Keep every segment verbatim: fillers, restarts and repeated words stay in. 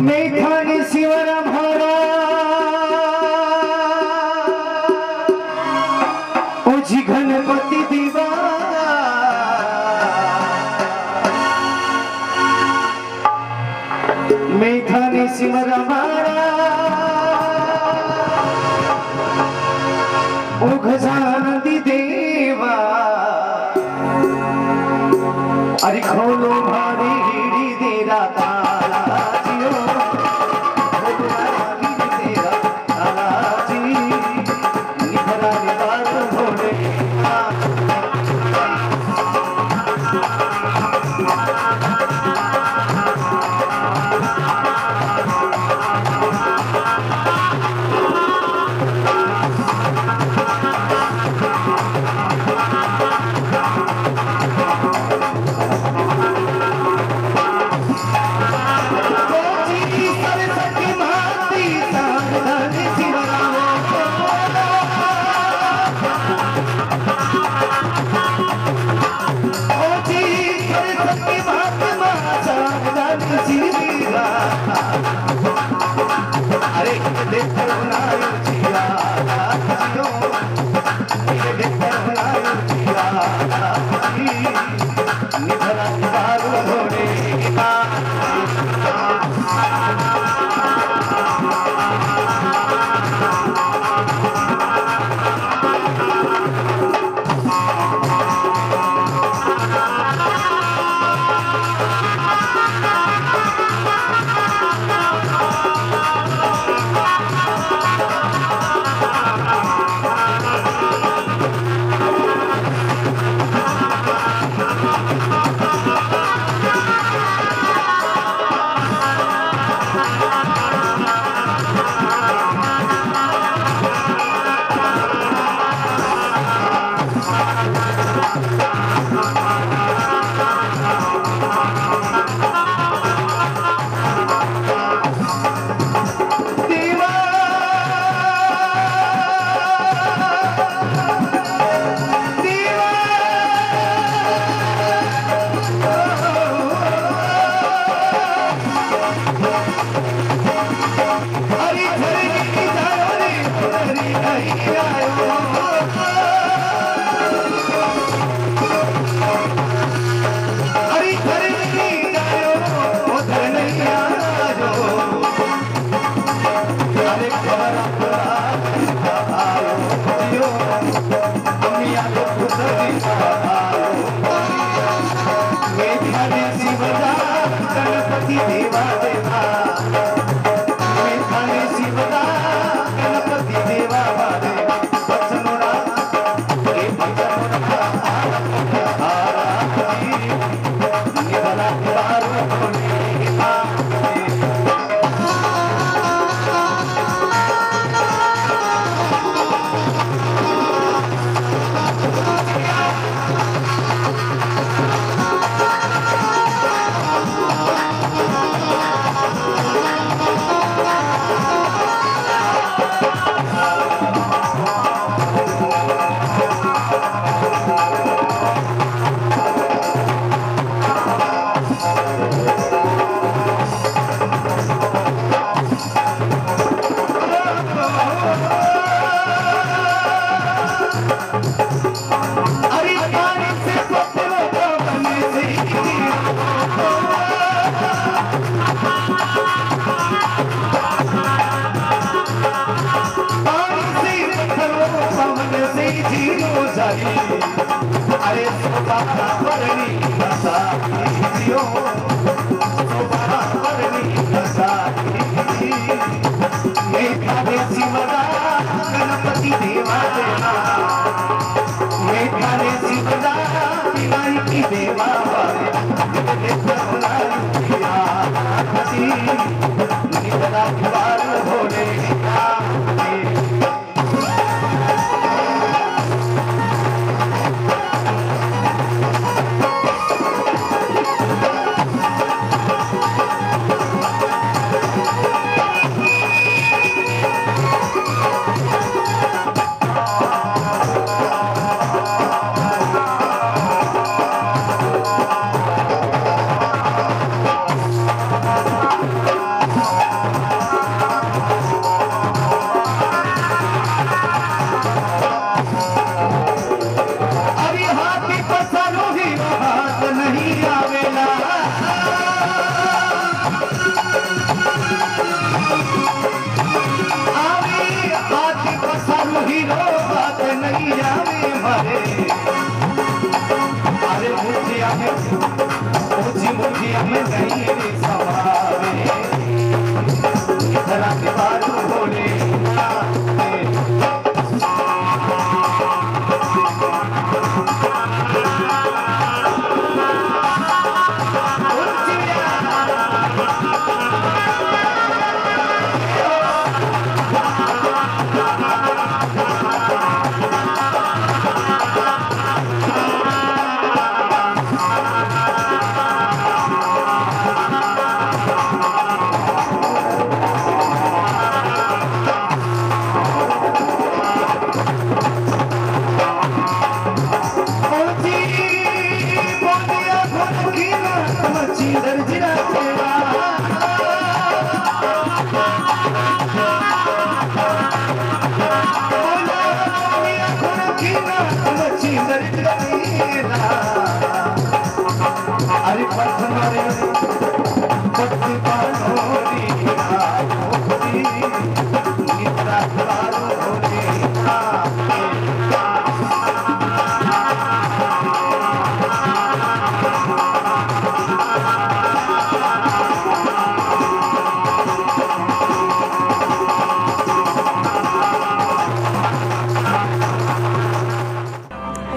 ميتاني سيورا مهارا اوجي غنبتي ديوا ميتاني سيورا مهارا او غزاندي ديوا اري خولو بھاري هيري ديرا تارا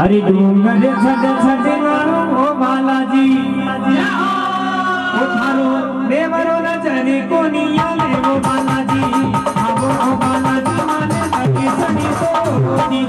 हरी धूम गजे छजे छजे मारो ओ बालाजी उठारो देवरो रचने कोनिया ले वो बालाजी हम ओ बालाजी माने सके सनी तो कोनी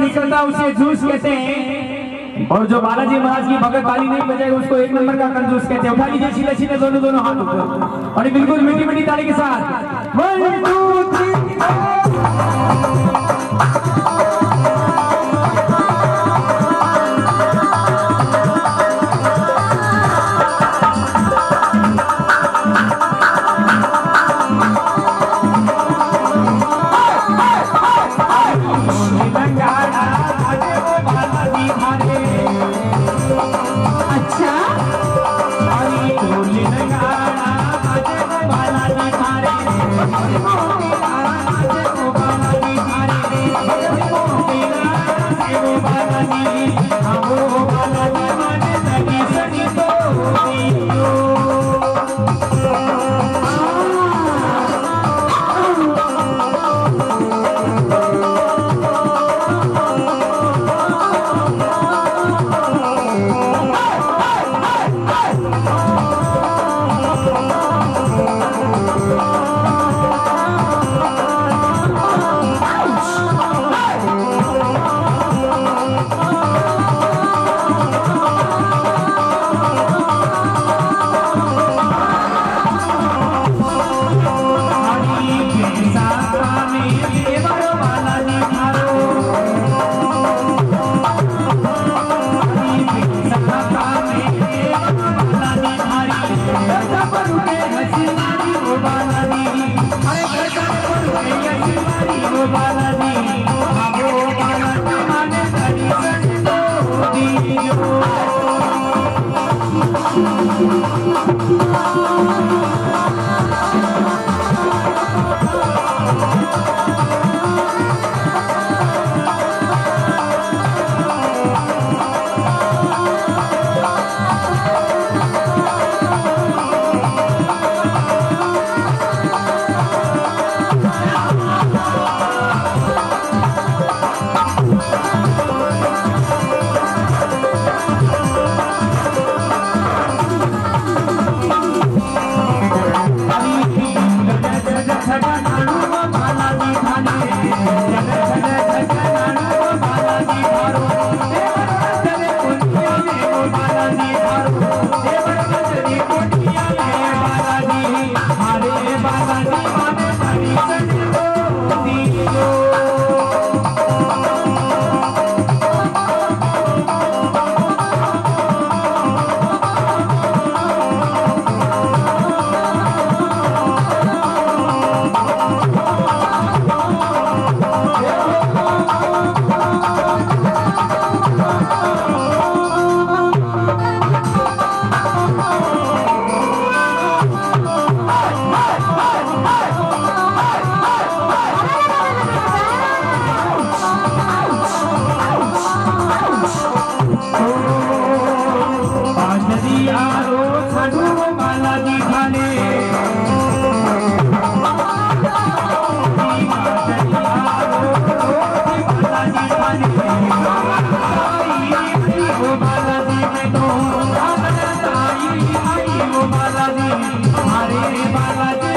निकलता उसे जूस कहते हैं और जो बालाजी महाराज की भगत वाली नहीं बजाएगा उसको एक नंबर का कंजूस कहते हैं। उठा लीजिए सीधे सीधे दोनों दोनों हाथ ऊपर और बिल्कुल मीठी मीठी ताली के साथ वन टू थ्री Oh, हरे बाला।